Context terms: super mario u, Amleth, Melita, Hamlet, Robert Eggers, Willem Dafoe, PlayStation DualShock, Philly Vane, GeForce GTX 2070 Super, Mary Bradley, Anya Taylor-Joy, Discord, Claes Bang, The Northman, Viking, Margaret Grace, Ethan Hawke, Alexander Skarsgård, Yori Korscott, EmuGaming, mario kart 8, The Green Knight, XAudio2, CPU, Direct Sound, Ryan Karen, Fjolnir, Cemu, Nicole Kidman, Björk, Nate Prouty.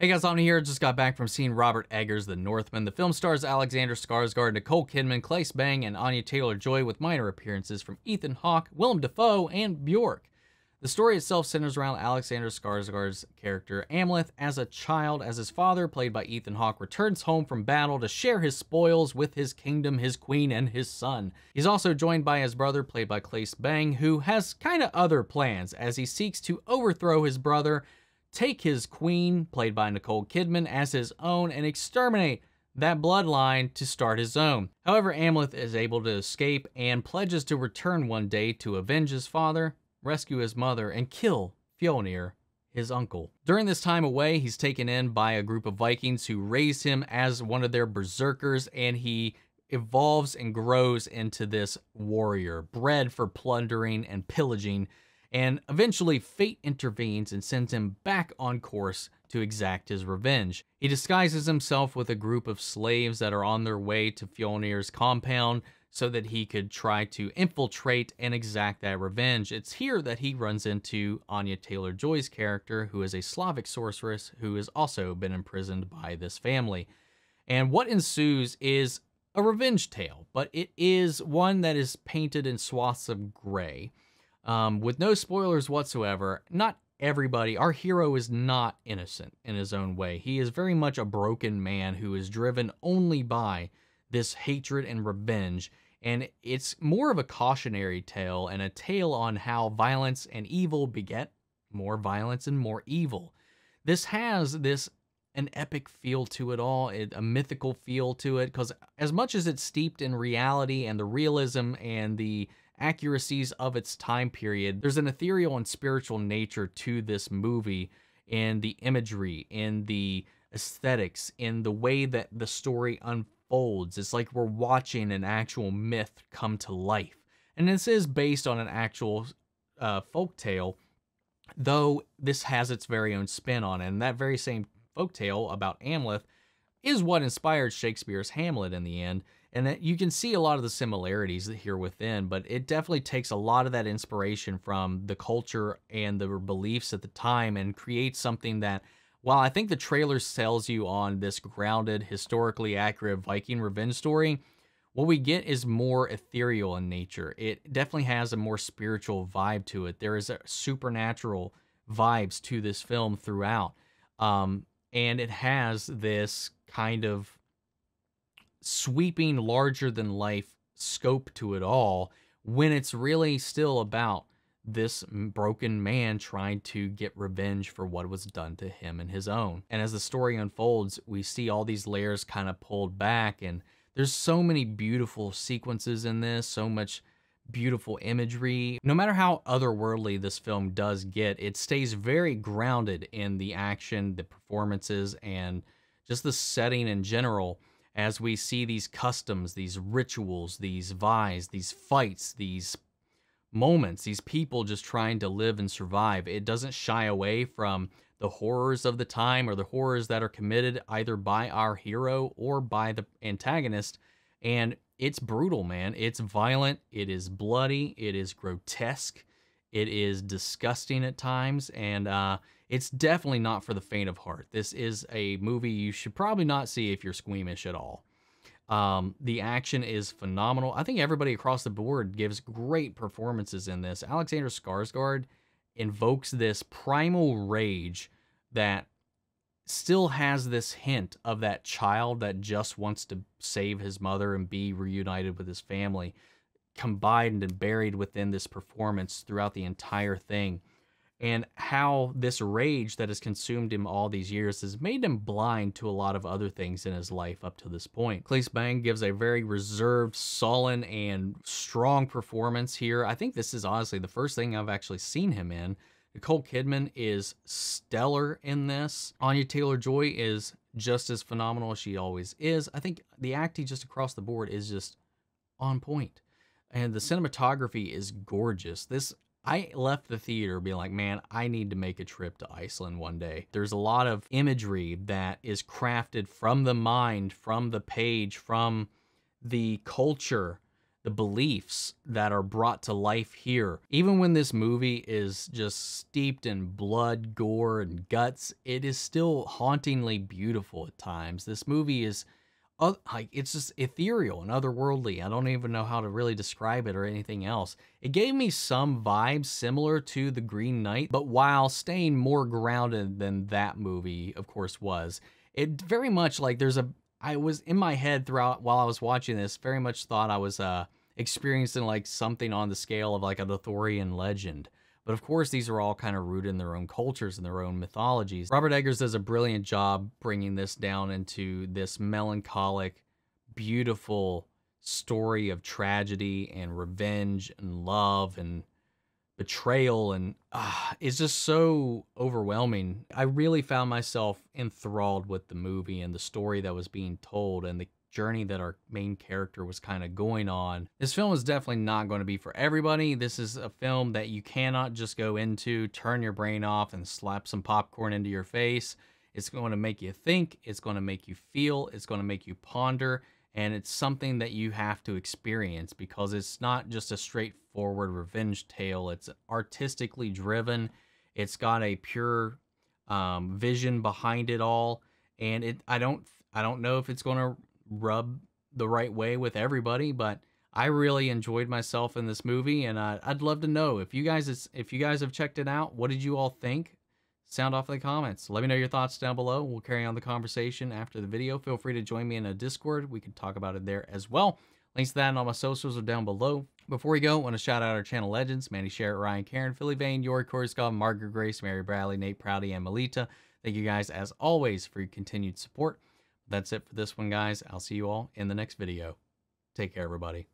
Hey guys, Omni here. Just got back from seeing Robert Eggers' The Northman. The film stars Alexander Skarsgård, Nicole Kidman, Claes Bang, and Anya Taylor-Joy, with minor appearances from Ethan Hawke, Willem Dafoe, and Bjork. The story itself centers around Alexander Skarsgård's character Amleth as a child, as his father, played by Ethan Hawke, returns home from battle to share his spoils with his kingdom, his queen, and his son. He's also joined by his brother, played by Claes Bang, who has kind of other plans as he seeks to overthrow his brother, take his queen, played by Nicole Kidman, as his own, and exterminate that bloodline to start his own. However, Amleth is able to escape and pledges to return one day to avenge his father, rescue his mother, and kill Fjolnir, his uncle. During this time away, he's taken in by a group of Vikings who raise him as one of their berserkers, and he evolves and grows into this warrior, bred for plundering and pillaging. And eventually, fate intervenes and sends him back on course to exact his revenge. He disguises himself with a group of slaves that are on their way to Fjolnir's compound so that he could try to infiltrate and exact that revenge. It's here that he runs into Anya Taylor-Joy's character, who is a Slavic sorceress who has also been imprisoned by this family. And what ensues is a revenge tale, but it is one that is painted in swaths of gray. With no spoilers whatsoever, not everybody, our hero is not innocent in his own way. He is very much a broken man who is driven only by this hatred and revenge. And it's more of a cautionary tale and a tale on how violence and evil beget more violence and more evil. This has an epic feel to it all, a mythical feel to it, because as much as it's steeped in reality and the realism and the accuracies of its time period, there's an ethereal and spiritual nature to this movie, in the imagery, in the aesthetics, in the way that the story unfolds. It's like we're watching an actual myth come to life. And this is based on an actual folktale, though this has its very own spin on it. And that very same folktale about Amleth is what inspired Shakespeare's Hamlet in the end. And you can see a lot of the similarities here within, but it definitely takes a lot of that inspiration from the culture and the beliefs at the time and creates something that, while I think the trailer sells you on this grounded, historically accurate Viking revenge story, what we get is more ethereal in nature. It definitely has a more spiritual vibe to it. There is a supernatural vibes to this film throughout. And it has this kind of sweeping, larger than life scope to it all, when it's really still about this broken man trying to get revenge for what was done to him and his own. And as the story unfolds, we see all these layers kind of pulled back, and there's so many beautiful sequences in this, so much beautiful imagery. No matter how otherworldly this film does get, it stays very grounded in the action, the performances, and just the setting in general, as we see these customs, these rituals, these vies, these fights, these moments, these people just trying to live and survive. It doesn't shy away from the horrors of the time or the horrors that are committed either by our hero or by the antagonist. And it's brutal, man. It's violent. It is bloody. It is grotesque. It is disgusting at times. And it's definitely not for the faint of heart. This is a movie you should probably not see if you're squeamish at all. The action is phenomenal. I think everybody across the board gives great performances in this. Alexander Skarsgård invokes this primal rage that still has this hint of that child that just wants to save his mother and be reunited with his family, combined and buried within this performance throughout the entire thing. And how this rage that has consumed him all these years has made him blind to a lot of other things in his life up to this point. Claes Bang gives a very reserved, sullen, and strong performance here. I think this is honestly the first thing I've actually seen him in. Nicole Kidman is stellar in this. Anya Taylor-Joy is just as phenomenal as she always is. I think the acting just across the board is just on point. And the cinematography is gorgeous. I left the theater being like, man, I need to make a trip to Iceland one day. There's a lot of imagery that is crafted from the mind, from the page, from the culture the beliefs that are brought to life here. Even when this movie is just steeped in blood, gore, and guts, it is still hauntingly beautiful at times. This movie is, like, it's just ethereal and otherworldly. I don't even know how to really describe it or anything else. It gave me some vibes similar to The Green Knight, but while staying more grounded than that movie, of course, was. It very much, like, there's a, I was in my head throughout while I was watching this, very much thought I was experiencing like something on the scale of like an Arthurian legend. But of course, these are all kind of rooted in their own cultures and their own mythologies. Robert Eggers does a brilliant job bringing this down into this melancholic, beautiful story of tragedy and revenge and love and betrayal, and it's just so overwhelming. I really found myself enthralled with the movie and the story that was being told and the journey that our main character was kind of going on. This film is definitely not going to be for everybody. This is a film that you cannot just go into, turn your brain off, and slap some popcorn into your face. It's going to make you think, it's going to make you feel, it's going to make you ponder, and it's something that you have to experience because it's not just a straightforward revenge tale. It's artistically driven. It's got a pure vision behind it all, and it. I don't know if it's going to rub the right way with everybody, but I really enjoyed myself in this movie, and I'd love to know if you guys have checked it out. What did you all think? Sound off in the comments. Let me know your thoughts down below. We'll carry on the conversation after the video. Feel free to join me in a Discord. We can talk about it there as well. Links to that and all my socials are down below. Before we go, I want to shout out our channel legends, Manny Sherritt, Ryan Karen, Philly Vane, Yori Korscott, Margaret Grace, Mary Bradley, Nate Prouty, and Melita. Thank you guys, as always, for your continued support. That's it for this one, guys. I'll see you all in the next video. Take care, everybody.